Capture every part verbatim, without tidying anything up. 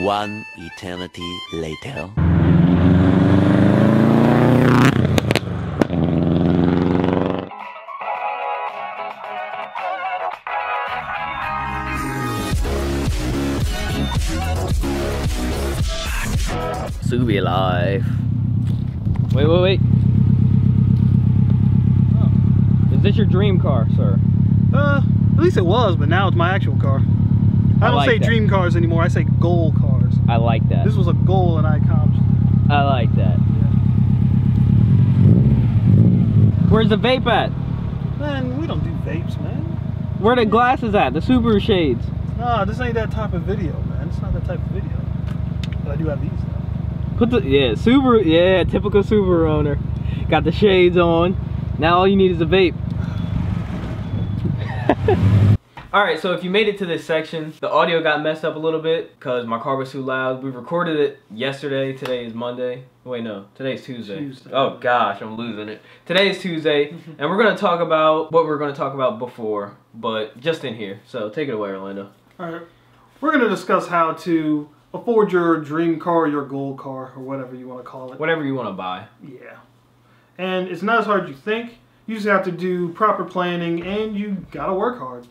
One eternity later. Soon be alive. Wait, wait, wait. Oh. Is this your dream car, sir? Uh, at least it was, but now it's my actual car. I, I don't like say that. Dream cars anymore, I say goal cars. I like that. This was a goal and I accomplished it. I like that. Yeah. Where's the vape at? Man, we don't do vapes, man. Where the glasses at? The Subaru shades? Nah, this ain't that type of video, man. It's not that type of video. But I do have these now. Put the, yeah, Subaru, yeah, typical Subaru owner. Got the shades on. Now all you need is a vape. Alright, so if you made it to this section, the audio got messed up a little bit because my car was too loud. We recorded it yesterday. Today is Monday. Wait, no. Today's Tuesday. Tuesday. Oh, gosh. I'm losing it. Today is Tuesday, and we're going to talk about what we were going to talk about before, but just in here. So take it away, Orlando. Alright. We're going to discuss how to afford your dream car, your goal car, or whatever you want to call it. Whatever you want to buy. Yeah. And it's not as hard as you think. You just have to do proper planning, and you got to work hard.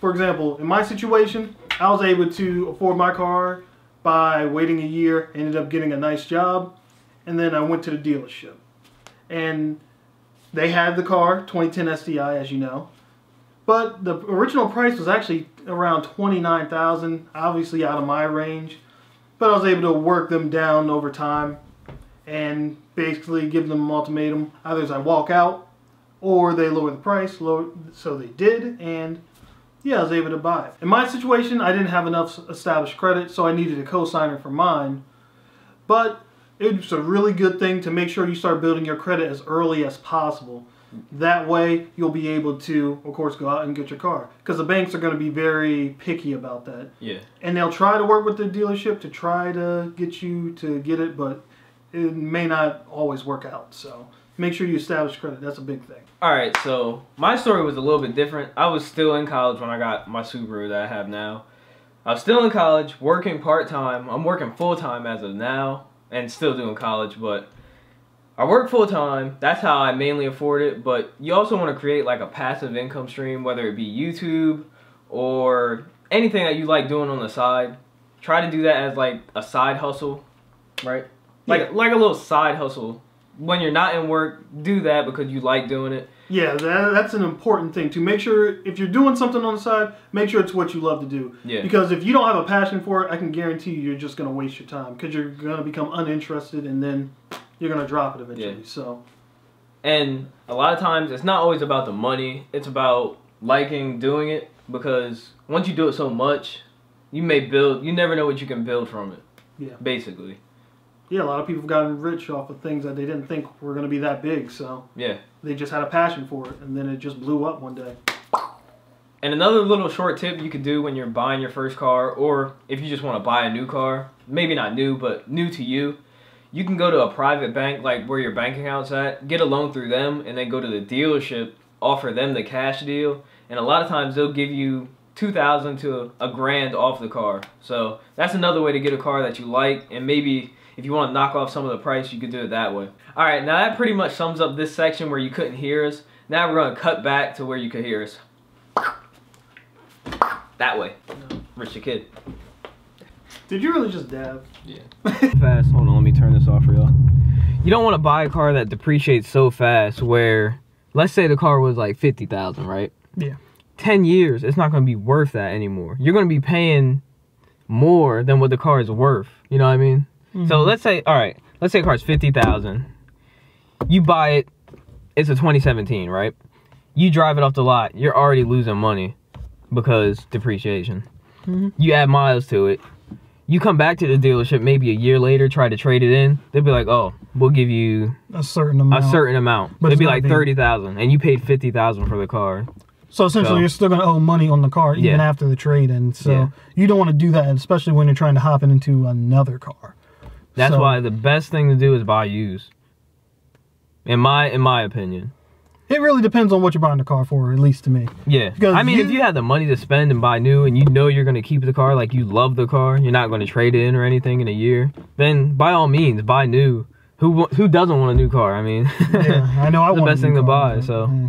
For example, in my situation, I was able to afford my car by waiting a year, ended up getting a nice job, and then I went to the dealership. And they had the car, twenty ten S T I, as you know. But the original price was actually around twenty-nine thousand dollars, obviously out of my range. But I was able to work them down over time and basically give them an ultimatum. Either as I walk out or they lower the price, lower, so they did, and yeah, I was able to buy it. In my situation, I didn't have enough established credit, so I needed a co-signer for mine. But it's a really good thing to make sure you start building your credit as early as possible. That way, you'll be able to, of course, go out and get your car. Because the banks are going to be very picky about that. Yeah. And they'll try to work with the dealership to try to get you to get it, but it may not always work out, so make sure you establish credit. That's a big thing. All right, so my story was a little bit different. I was still in college when I got my Subaru that I have now. I was still in college, working part-time. I'm working full-time as of now and still doing college, but I work full-time. That's how I mainly afford it, but you also want to create like a passive income stream, whether it be YouTube or anything that you like doing on the side. Try to do that as like a side hustle, right? Like, yeah. like a little side hustle. When you're not in work, do that because you like doing it. Yeah, that, that's an important thing, to make sure if you're doing something on the side, make sure it's what you love to do. Yeah. Because if you don't have a passion for it, I can guarantee you you're just going to waste your time because you're going to become uninterested and then you're going to drop it eventually. Yeah. So, and a lot of times, it's not always about the money. It's about liking doing it because once you do it so much, you may build, you never know what you can build from it. Yeah. Basically. Yeah, a lot of people have gotten rich off of things that they didn't think were going to be that big, so yeah, they just had a passion for it, and then it just blew up one day. And another little short tip you could do when you're buying your first car, or if you just want to buy a new car, maybe not new, but new to you, you can go to a private bank, like where your bank account's at, get a loan through them, and then go to the dealership, offer them the cash deal, and a lot of times they'll give you two thousand dollars to a grand off the car. So that's another way to get a car that you like, and maybe if you want to knock off some of the price, you could do it that way. All right, now that pretty much sums up this section where you couldn't hear us. Now we're going to cut back to where you could hear us. That way. No. Rich the Kid. Did you really just dab? Yeah. Fast. Hold on, let me turn this off for y'all. You don't want to buy a car that depreciates so fast where, let's say the car was like fifty thousand dollars, right? Yeah. ten years, it's not going to be worth that anymore. You're going to be paying more than what the car is worth. You know what I mean? Mm-hmm. So let's say, all right, let's say a car's fifty thousand dollars. You buy it, it's a twenty seventeen, right? You drive it off the lot, you're already losing money because depreciation. Mm-hmm. You add miles to it. You come back to the dealership maybe a year later, try to trade it in. They'll be like, oh, we'll give you a certain amount. A certain amount. But it'll be like thirty thousand dollars, and you paid fifty thousand dollars for the car. So essentially, so, you're still going to owe money on the car even yeah. after the trade-in. So yeah. you don't want to do that, especially when you're trying to hop into another car. That's so, why the best thing to do is buy used. In my in my opinion. It really depends on what you're buying the car for, at least to me. Yeah. Because I mean, you, if you have the money to spend and buy new and you know you're going to keep the car, like you love the car, you're not going to trade it in or anything in a year, then by all means, buy new. Who who doesn't want a new car? I mean, yeah, I know I want the best thing to buy, so. Yeah.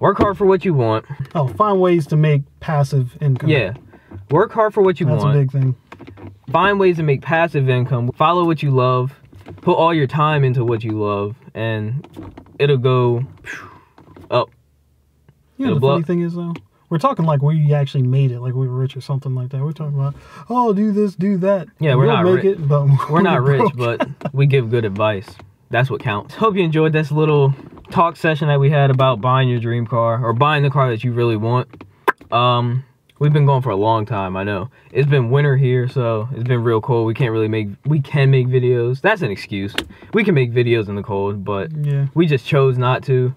Work hard for what you want. Oh, find ways to make passive income. Yeah. Work hard for what you want. That's a big thing. Find ways to make passive income. Follow what you love. Put all your time into what you love, and it'll go up. You know, the funny thing is, though, we're talking like we actually made it, like we were rich or something like that. We're talking about, oh, do this, do that. Yeah, we're not rich, but we're not rich, but we give good advice. That's what counts. Hope you enjoyed this little talk session that we had about buying your dream car or buying the car that you really want. Um, we've been going for a long time. I know it's been winter here, so it's been real cold. We can't really make, we can make videos. That's an excuse. We can make videos in the cold, but yeah, we just chose not to.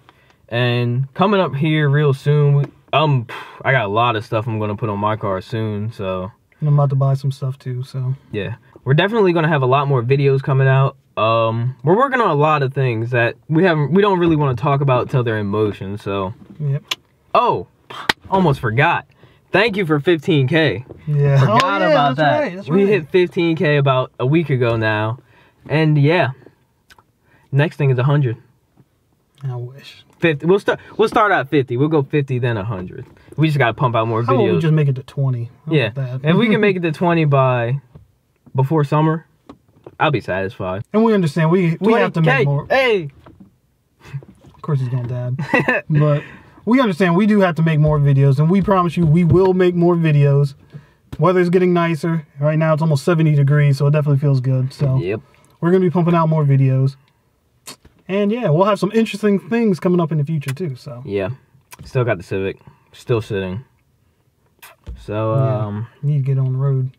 And coming up here real soon, um, I got a lot of stuff I'm gonna put on my car soon, so. And I'm about to buy some stuff too, so. Yeah, we're definitely gonna have a lot more videos coming out. Um, we're working on a lot of things that we haven't, we don't really want to talk about till they're in motion, so. Yep. Oh, almost forgot. Thank you for fifteen K. Yeah. Forgot oh, yeah, about that's that. Right, that's we right. hit fifteen K about a week ago now, and yeah. Next thing is one hundred. I wish. fifty. We'll start. We'll start out fifty. We'll go fifty, then one hundred. We just gotta pump out more videos. How about we just make it to twenty? Yeah. That. If we can make it to twenty by before summer, I'll be satisfied. And we understand. We we have to make more. Hey. Of course, he's gonna dab. But. We understand we do have to make more videos, and we promise you we will make more videos. Weather's getting nicer. Right now it's almost seventy degrees, so it definitely feels good. So yep. We're going to be pumping out more videos. And yeah, we'll have some interesting things coming up in the future too. So yeah, still got the Civic. Still sitting. So um, yeah, need to get on the road.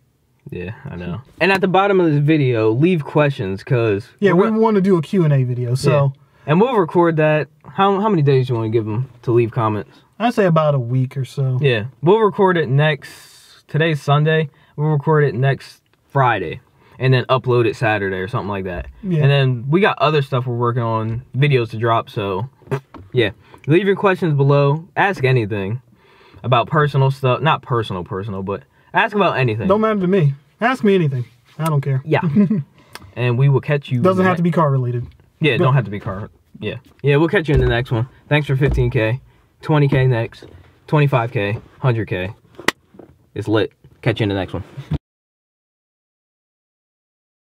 Yeah, I know. And at the bottom of this video, leave questions because... Yeah, we want to do a Q and A video, so... Yeah. And we'll record that. How, how many days do you want to give them to leave comments? I'd say about a week or so. Yeah. We'll record it next... Today's Sunday. We'll record it next Friday. And then upload it Saturday or something like that. Yeah. And then we got other stuff we're working on. Videos to drop. So, yeah. Leave your questions below. Ask anything about personal stuff. Not personal, personal, but ask about anything. Don't matter to me. Ask me anything. I don't care. Yeah. And we will catch you. Doesn't have to be car related. Yeah, don't have to be car. Yeah. Yeah, we'll catch you in the next one. Thanks for fifteen K. twenty K next. twenty-five K. one hundred K. It's lit. Catch you in the next one.